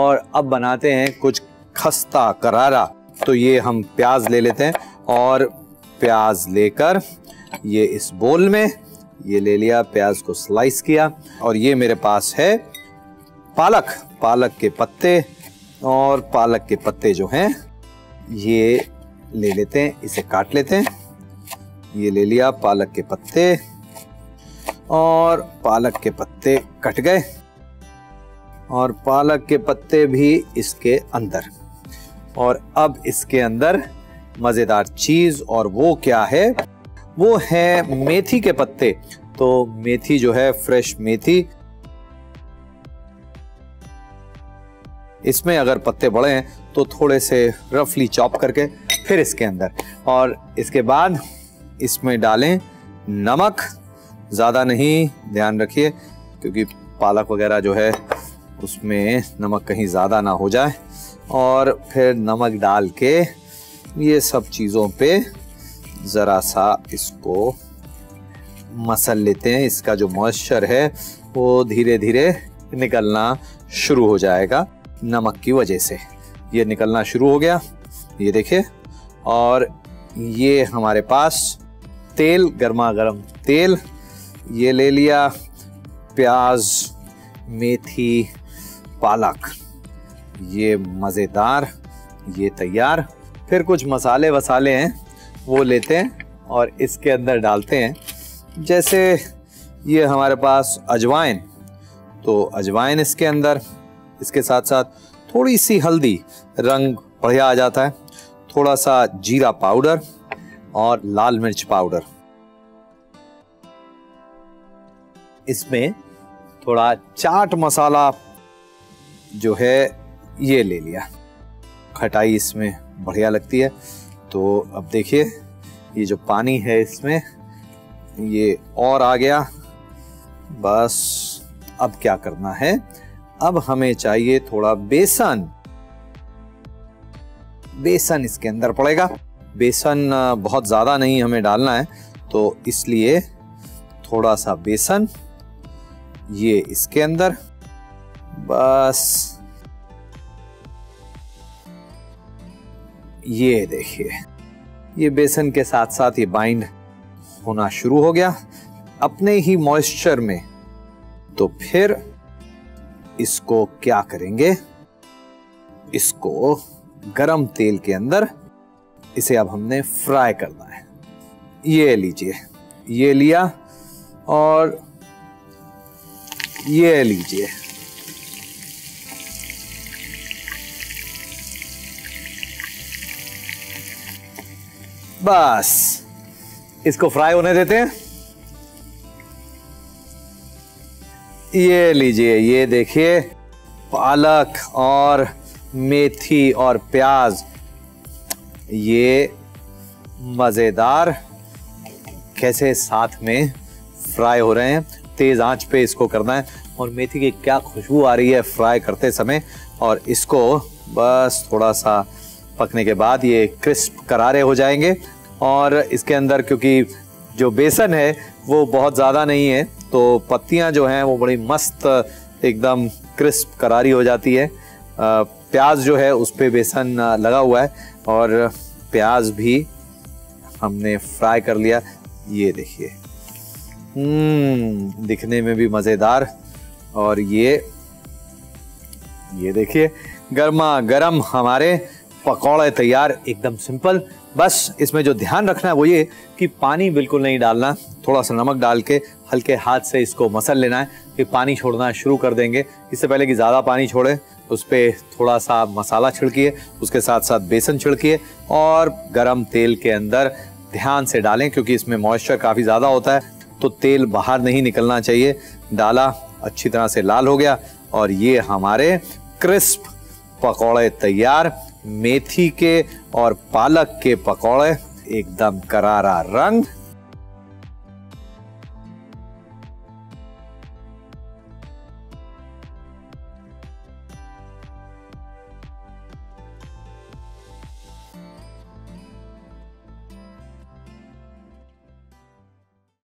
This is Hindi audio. और अब बनाते हैं कुछ खस्ता करारा। तो ये हम प्याज ले लेते हैं और प्याज लेकर ये इस बोल में ये ले लिया, प्याज को स्लाइस किया। और ये मेरे पास है पालक, पालक के पत्ते, और पालक के पत्ते जो हैं ये ले लेते हैं, इसे काट लेते हैं। ये ले लिया पालक के पत्ते, और पालक के पत्ते कट गए, और पालक के पत्ते भी इसके अंदर। और अब इसके अंदर मज़ेदार चीज़, और वो क्या है, वो है मेथी के पत्ते। तो मेथी जो है फ्रेश मेथी, इसमें अगर पत्ते बड़े हैं तो थोड़े से रफली चॉप करके फिर इसके अंदर। और इसके बाद इसमें डालें नमक, ज़्यादा नहीं ध्यान रखिए, क्योंकि पालक वगैरह जो है उसमें नमक कहीं ज़्यादा ना हो जाए। और फिर नमक डाल के ये सब चीज़ों पे ज़रा सा इसको मसल लेते हैं। इसका जो मॉइस्चर है वो धीरे धीरे निकलना शुरू हो जाएगा नमक की वजह से। ये निकलना शुरू हो गया, ये देखिए। और ये हमारे पास तेल, गर्मा गर्म तेल, ये ले लिया, प्याज, मेथी, पालक, ये मज़ेदार, ये तैयार। फिर कुछ मसाले वसाले हैं वो लेते हैं और इसके अंदर डालते हैं। जैसे ये हमारे पास अजवाइन, तो अजवाइन इसके अंदर, इसके साथ साथ थोड़ी सी हल्दी, रंग बढ़िया आ जाता है, थोड़ा सा जीरा पाउडर और लाल मिर्च पाउडर, इसमें थोड़ा चाट मसाला जो है ये ले लिया, खटाई इसमें बढ़िया लगती है। तो अब देखिए ये जो पानी है इसमें ये और आ गया। बस अब क्या करना है, अब हमें चाहिए थोड़ा बेसन। बेसन इसके अंदर पड़ेगा, बेसन बहुत ज़्यादा नहीं हमें डालना है, तो इसलिए थोड़ा सा बेसन ये इसके अंदर। बस ये देखिए, ये बेसन के साथ साथ ये बाइंड होना शुरू हो गया अपने ही मॉइस्चर में। तो फिर इसको क्या करेंगे, इसको गरम तेल के अंदर इसे अब हमने फ्राई करना है। ये लीजिए, ये लिया, और ये लीजिए, बस इसको फ्राई होने देते हैं। ये लीजिए, ये देखिए, पालक और मेथी और प्याज, ये मज़ेदार कैसे साथ में फ्राई हो रहे हैं। तेज़ आंच पे इसको करना है, और मेथी की क्या खुशबू आ रही है फ्राई करते समय। और इसको बस थोड़ा सा पकने के बाद ये क्रिस्प करारे हो जाएंगे। और इसके अंदर क्योंकि जो बेसन है वो बहुत ज़्यादा नहीं है, तो पत्तियां जो हैं वो बड़ी मस्त एकदम क्रिस्प करारी हो जाती है। प्याज जो है उस पे बेसन लगा हुआ है, और प्याज भी हमने फ्राई कर लिया। ये देखिए, दिखने में भी मज़ेदार। और ये देखिए, गर्मा गर्म हमारे पकौड़े तैयार, एकदम सिंपल। बस इसमें जो ध्यान रखना है वो ये कि पानी बिल्कुल नहीं डालना, थोड़ा सा नमक डाल के हल्के हाथ से इसको मसल लेना है। फिर पानी छोड़ना शुरू कर देंगे, इससे पहले कि ज़्यादा पानी छोड़े उस पर थोड़ा सा मसाला छिड़किए, उसके साथ साथ बेसन छिड़किए, और गरम तेल के अंदर ध्यान से डालें क्योंकि इसमें मॉइस्चर काफ़ी ज़्यादा होता है, तो तेल बाहर नहीं निकलना चाहिए। डाला, अच्छी तरह से लाल हो गया, और ये हमारे क्रिस्प पकौड़े तैयार, मेथी के और पालक के पकौड़े, एकदम करारा रंग।